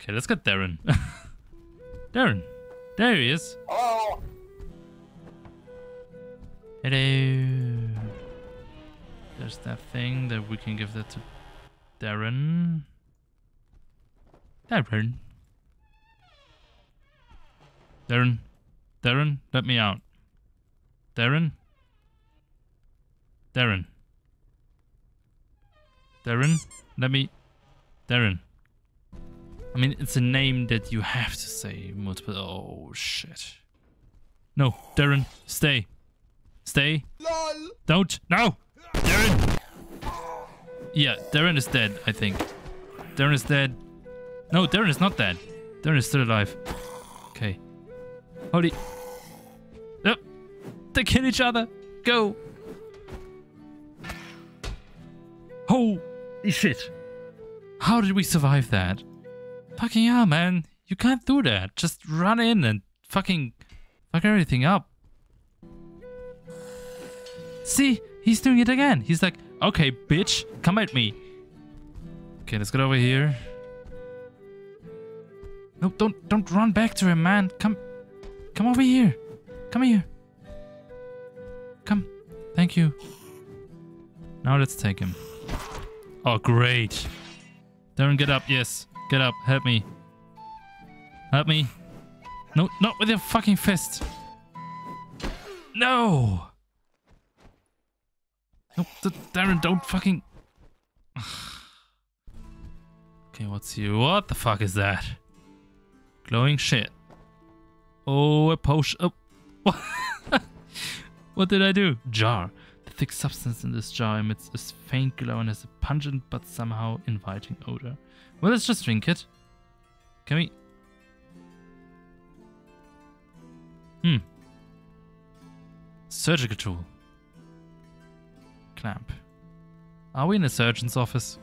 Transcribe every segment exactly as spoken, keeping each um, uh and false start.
Okay, let's get Derrin. Derrin. There he is. Hello. Hello. There's that thing that we can give that to Derrin. Derrin. Derrin. Derrin, let me out. Derrin. Derrin. Derrin, let me... Derrin. I mean, it's a name that you have to say multiple... Oh, shit. No, Derrin, stay. Stay. Lol. Don't. No! Derrin! Yeah, Derrin is dead, I think. Derrin is dead. No, Derrin is not dead. Derrin is still alive. Okay. Holy... Oh, they kill each other. Go! Holy shit. How did we survive that? Fucking hell, man. You can't do that. Just run in and fucking fuck everything up. See? He's doing it again. He's like, okay, bitch, come at me. Okay, let's get over here. No, don't don't run back to him, man. Come come over here. Come here. Come. Thank you. Now let's take him. Oh, great. Derrin, get up. Yes. Get up. Help me. Help me. No, not with your fucking fist. No. No, Derrin, don't fucking... Okay, what's here? What the fuck is that? Glowing shit. Oh, a potion. Oh. What? What did I do? Jar. Thick substance in this jar emits a faint glow and has a pungent but somehow inviting odor. Well, let's just drink it. Can we? Hmm. Surgical tool. Clamp. Are we in a surgeon's office?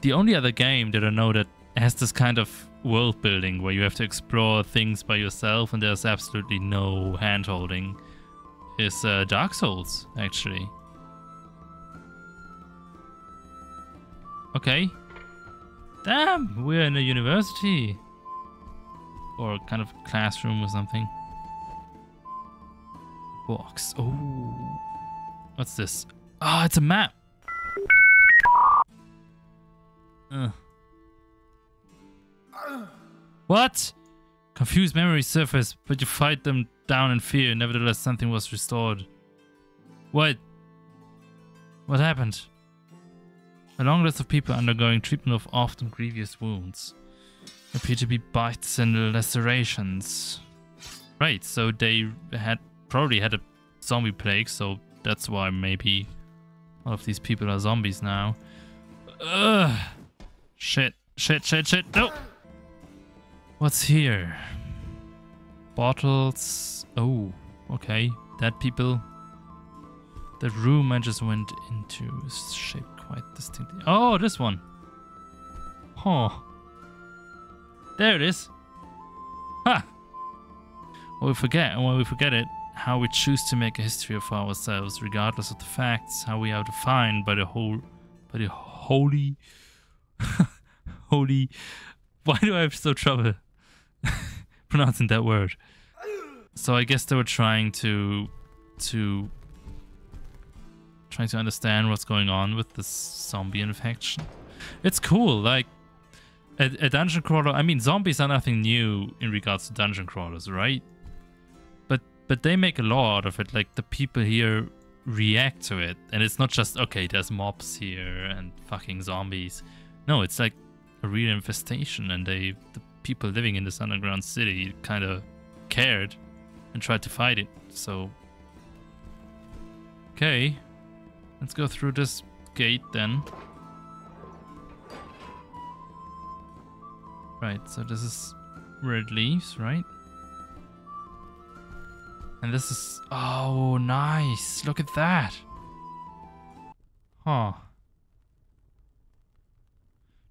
The only other game that I know that has this kind of world building where you have to explore things by yourself and there's absolutely no hand holding is uh, Dark Souls, actually. Okay. Damn, we're in a university. Or kind of classroom or something. Box. Oh. What's this? Oh, it's a map. Uh. What? Confused memories surface, but you fight them down in fear. Nevertheless, something was restored. What? What happened? A long list of people undergoing treatment of often grievous wounds appear to be bites and lacerations. Right, so they had probably had a zombie plague, so that's why maybe all of these people are zombies now. Ugh. Shit, shit, shit, shit. No. What's here? Bottles. Oh, okay. Dead people. The room I just went into is shaped quite distinctly. Oh, this one. Huh. There it is. Ha! What we forget, and when we forget it, how we choose to make a history of ourselves, regardless of the facts, how we are defined by the whole, by the holy, holy. Why do I have so trouble? Pronouncing that word. So I guess they were trying to to trying to understand what's going on with this zombie infection. It's cool, like a, a dungeon crawler. I mean, zombies are nothing new in regards to dungeon crawlers, right? But but they make a lot of it. Like, the people here react to it, and it's not just, okay, there's mobs here and fucking zombies. No, it's like a real infestation, and they the people living in this underground city kind of cared and tried to fight it. So okay, let's go through this gate then. Right, so this is where it leaves, right? And this is, oh nice, look at that. Huh.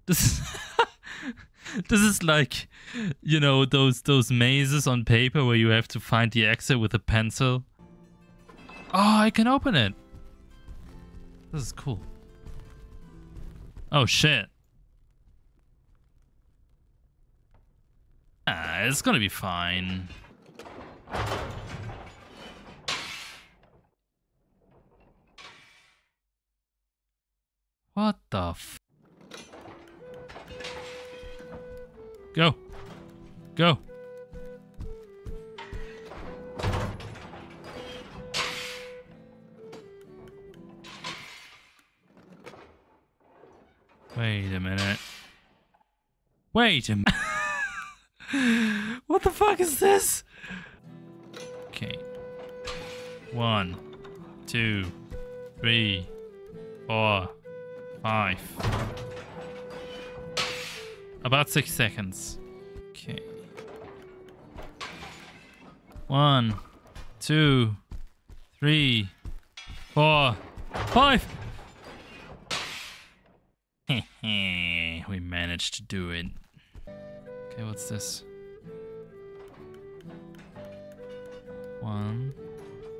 This is this is like, you know, those those mazes on paper where you have to find the exit with a pencil. Oh, I can open it. This is cool. Oh shit. Yeah, it's gonna be fine. What the f... Go. Go. Wait a minute. Wait a minute. What the fuck is this? Okay. One, two, three, four, five. About six seconds. Okay. One, two, three, four, five. We managed to do it. Okay, what's this? One,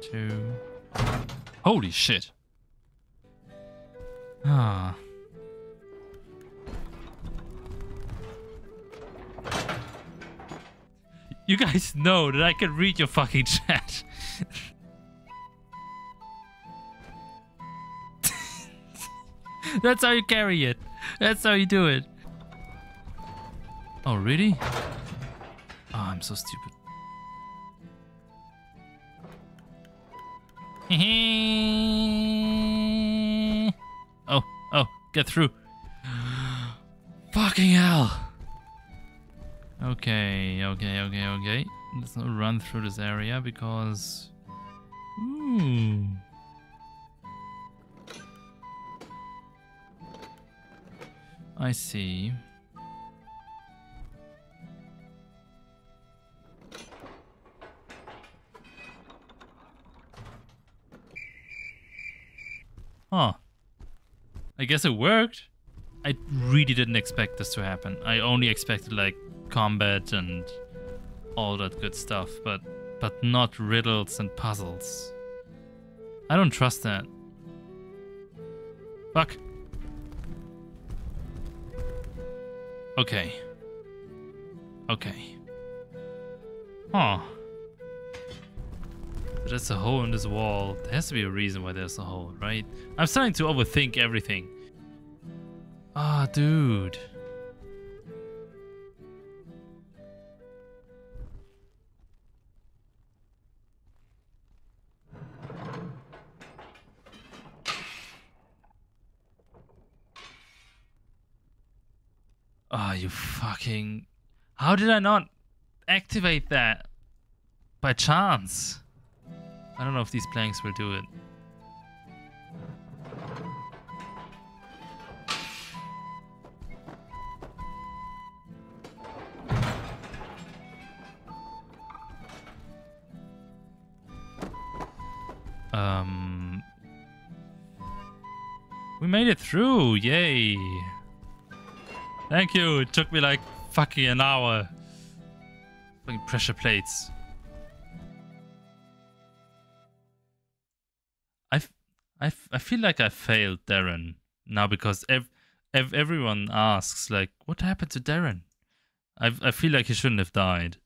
two. Holy shit. Ah. You guys know that I can read your fucking chat. That's how you carry it. That's how you do it. Oh, really? Oh, I'm so stupid. Oh, oh, get through. Fucking hell. Okay, okay, okay, okay. Let's not run through this area because... Ooh. I see. Huh. I guess it worked. I really didn't expect this to happen. I only expected like combat and all that good stuff, but but not riddles and puzzles. I don't trust that. Fuck. Okay. Okay. Huh. There's a hole in this wall. There has to be a reason why there's a hole, right? I'm starting to overthink everything. Ah, oh, dude. Ah, oh, you fucking... How did I not activate that by chance? I don't know if these planks will do it. Um, we made it through, yay. Thank you, it took me like fucking an hour. Fucking pressure plates. I, f I feel like I failed Derrin now because ev ev everyone asks, like, what happened to Derrin? I, I feel like he shouldn't have died.